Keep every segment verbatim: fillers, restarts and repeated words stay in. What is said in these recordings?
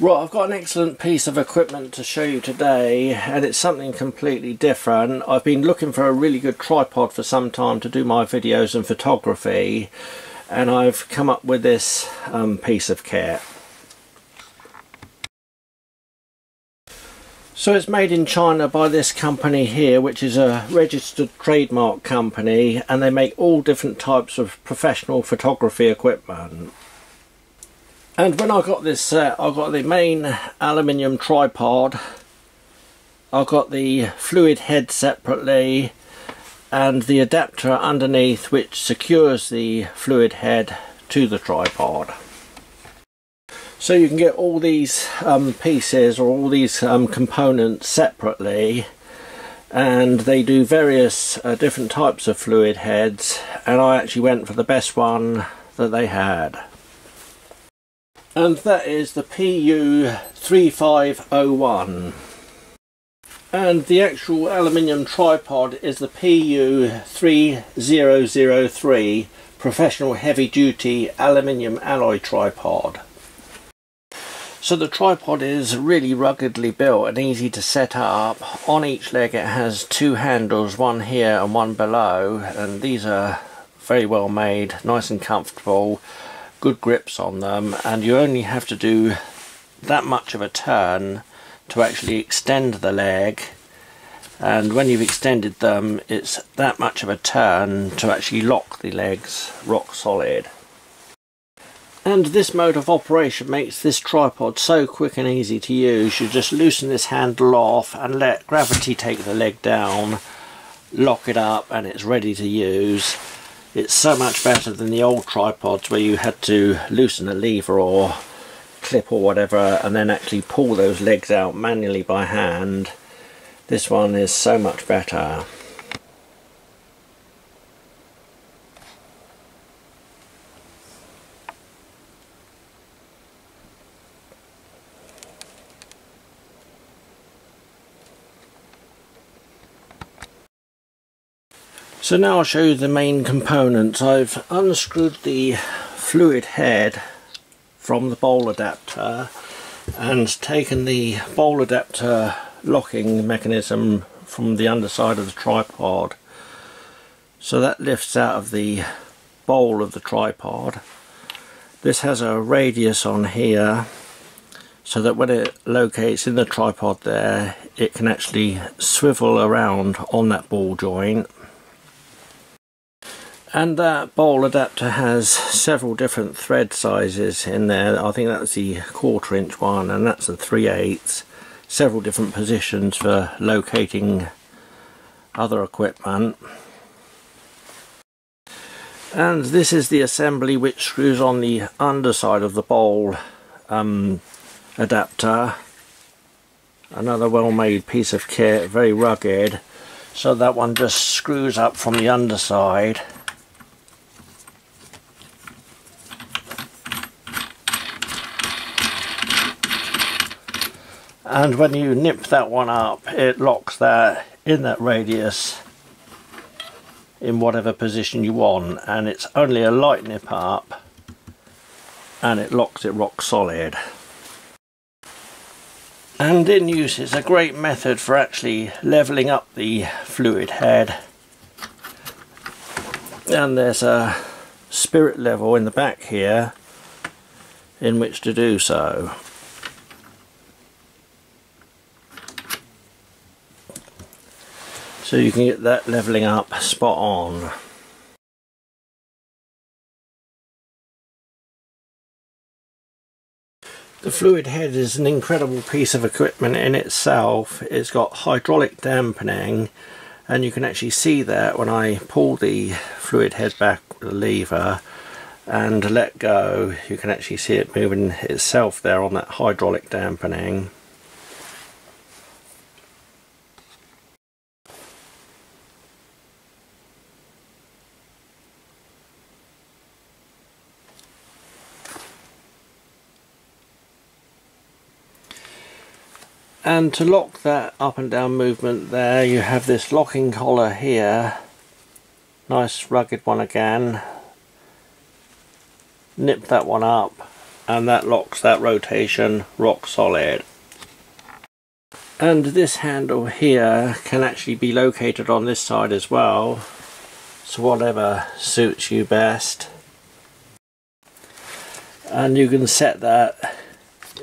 Right, I've got an excellent piece of equipment to show you today, and it's something completely different. I've been looking for a really good tripod for some time to do my videos and photography, and I've come up with this um, piece of kit. So it's made in China by this company here, which is a registered trademark company, and they make all different types of professional photography equipment. And when I got this set, I got the main aluminium tripod, I got the fluid head separately, and the adapter underneath which secures the fluid head to the tripod. So you can get all these um, pieces or all these um, components separately, and they do various uh, different types of fluid heads, and I actually went for the best one that they had. And that is the P U three five zero one, and the actual aluminium tripod is the P U three zero zero three professional heavy duty aluminium alloy tripod. So the tripod is really ruggedly built and easy to set up. On each leg it has two handles, one here and one below, and these are very well made, nice and comfortable. Good grips on them, and you only have to do that much of a turn to actually extend the leg, and when you've extended them it's that much of a turn to actually lock the legs rock solid. And this mode of operation makes this tripod so quick and easy to use. You just loosen this handle off and let gravity take the leg down, lock it up, and it's ready to use. It's so much better than the old tripods where you had to loosen a lever or clip or whatever and then actually pull those legs out manually by hand. This one is so much better. So now I'll show you the main components. I've unscrewed the fluid head from the bowl adapter and taken the bowl adapter locking mechanism from the underside of the tripod. So that lifts out of the bowl of the tripod. This has a radius on here so that when it locates in the tripod there, it can actually swivel around on that ball joint. And that bowl adapter has several different thread sizes in there. I think that's the quarter inch one, and that's the three eighths. Several different positions for locating other equipment. And this is the assembly which screws on the underside of the bowl um, adapter. Another well-made piece of kit, very rugged. So that one just screws up from the underside. And when you nip that one up, it locks that in that radius in whatever position you want, and it's only a light nip up and it locks it rock solid. And in use, it's a great method for actually levelling up the fluid head, and there's a spirit level in the back here in which to do so. So you can get that levelling up spot on. The fluid head is an incredible piece of equipment in itself. It's got hydraulic dampening, and you can actually see that when I pull the fluid head back with the lever and let go, you can actually see it moving itself there on that hydraulic dampening. And to lock that up and down movement there, you have this locking collar here, nice rugged one again, nip that one up and that locks that rotation rock solid. And this handle here can actually be located on this side as well, so whatever suits you best. And you can set that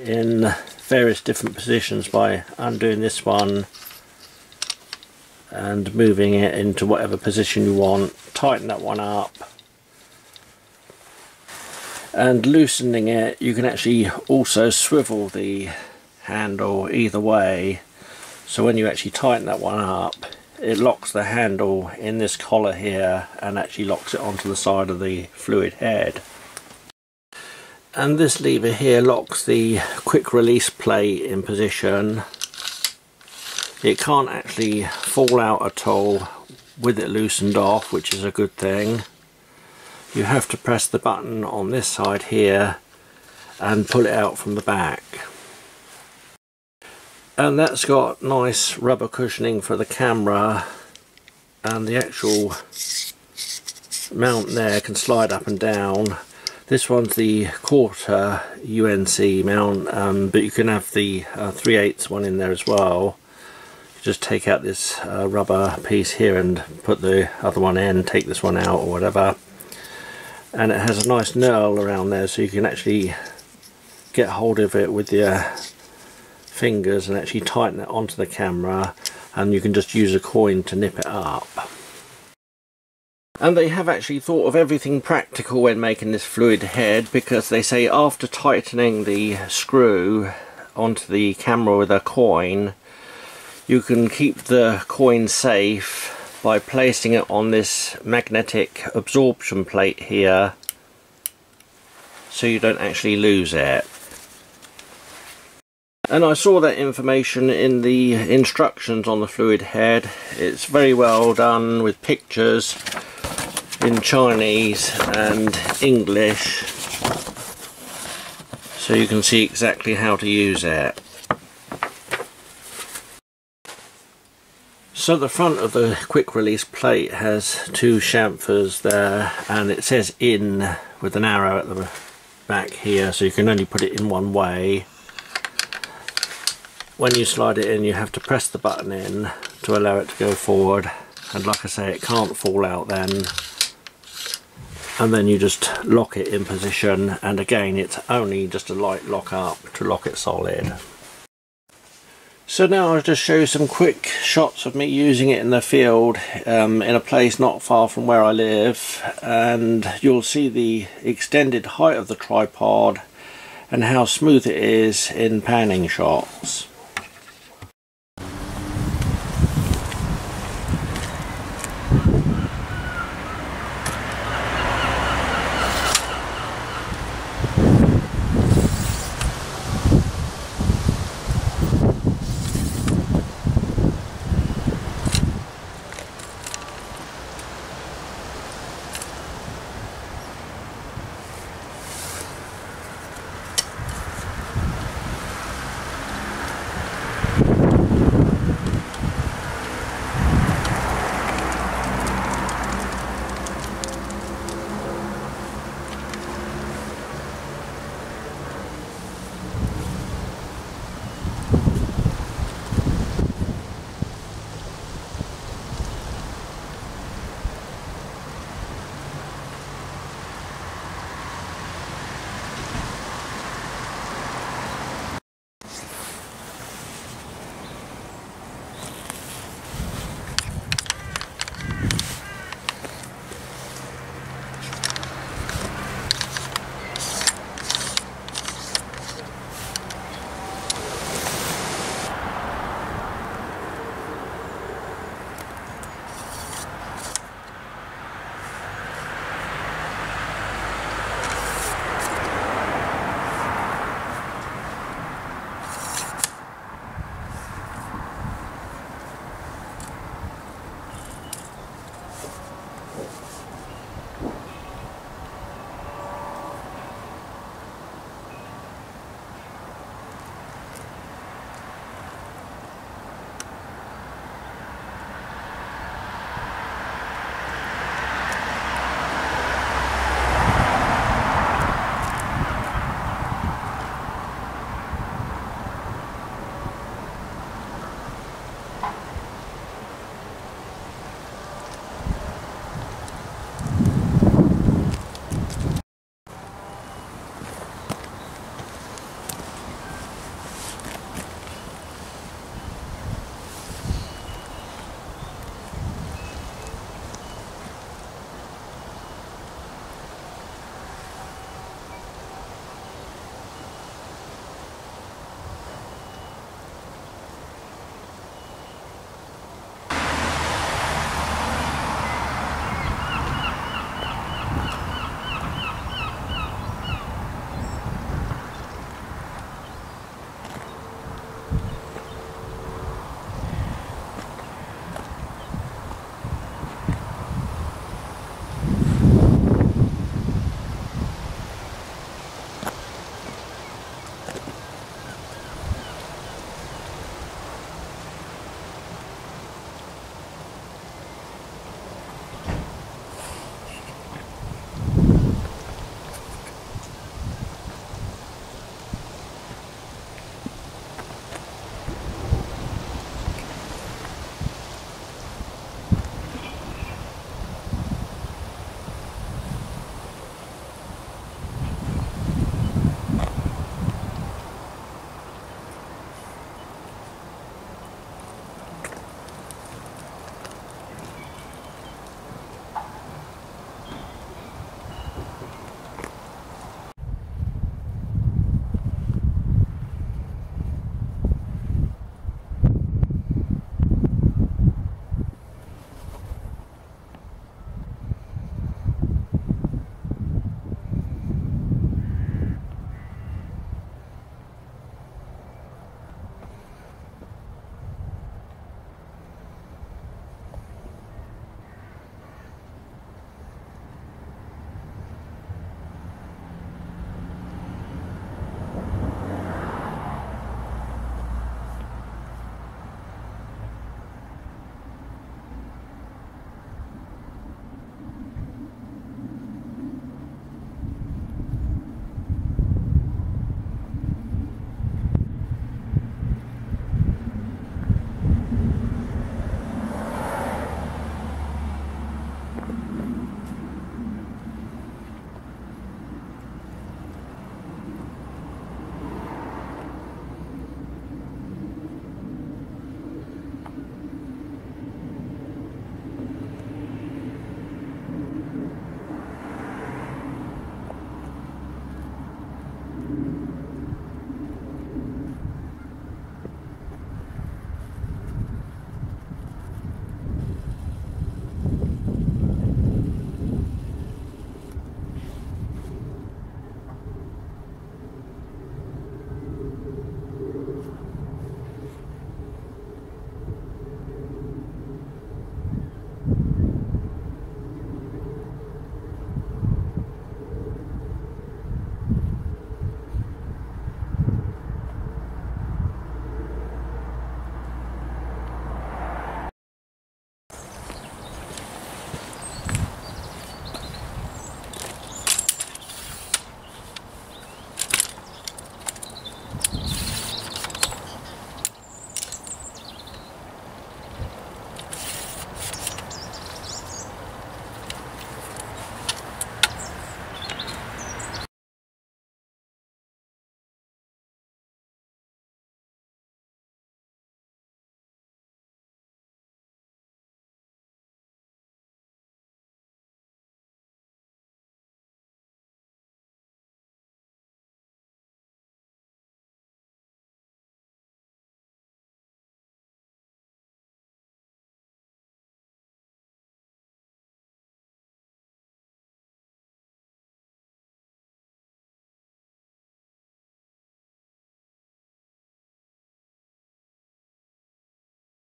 in various different positions by undoing this one and moving it into whatever position you want, tighten that one up, and loosening it. You can actually also swivel the handle either way, so when you actually tighten that one up, it locks the handle in this collar here and actually locks it onto the side of the fluid head. And this lever here locks the quick release plate in position. It can't actually fall out at all with it loosened off, which is a good thing. You have to press the button on this side here and pull it out from the back. And that's got nice rubber cushioning for the camera, and the actual mount there can slide up and down. This one's the quarter U N C mount, um, but you can have the uh, three eighths one in there as well. Just take out this uh, rubber piece here and put the other one in, take this one out or whatever. And it has a nice knurl around there, so you can actually get hold of it with your fingers and actually tighten it onto the camera, and you can just use a coin to nip it up. And they have actually thought of everything practical when making this fluid head, because they say after tightening the screw onto the camera with a coin, you can keep the coin safe by placing it on this magnetic absorption plate here, so you don't actually lose it. And I saw that information in the instructions on the fluid head. It's very well done with pictures in Chinese and English, so you can see exactly how to use it. So the front of the quick release plate has two chamfers there, and it says in with an arrow at the back here, so you can only put it in one way. When you slide it in, you have to press the button in to allow it to go forward, and like I say, it can't fall out then. And then you just lock it in position, and again it's only just a light lock up to lock it solid. So now I'll just show you some quick shots of me using it in the field, um, in a place not far from where I live, and you'll see the extended height of the tripod and how smooth it is in panning shots.